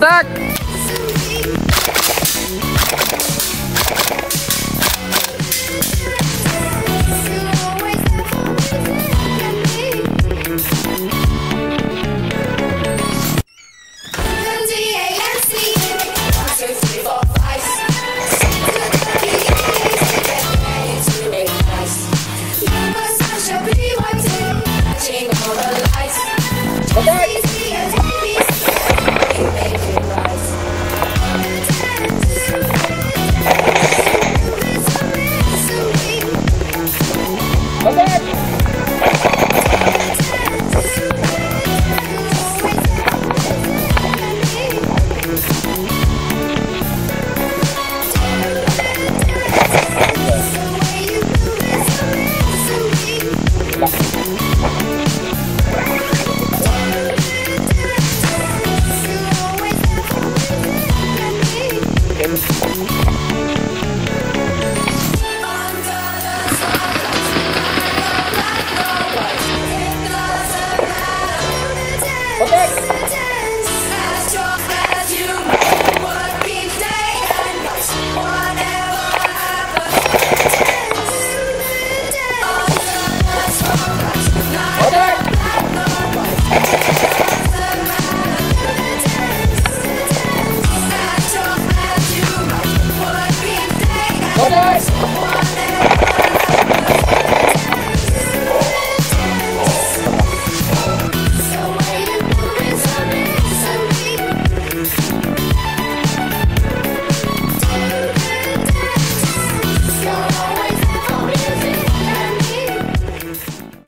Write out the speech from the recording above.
back.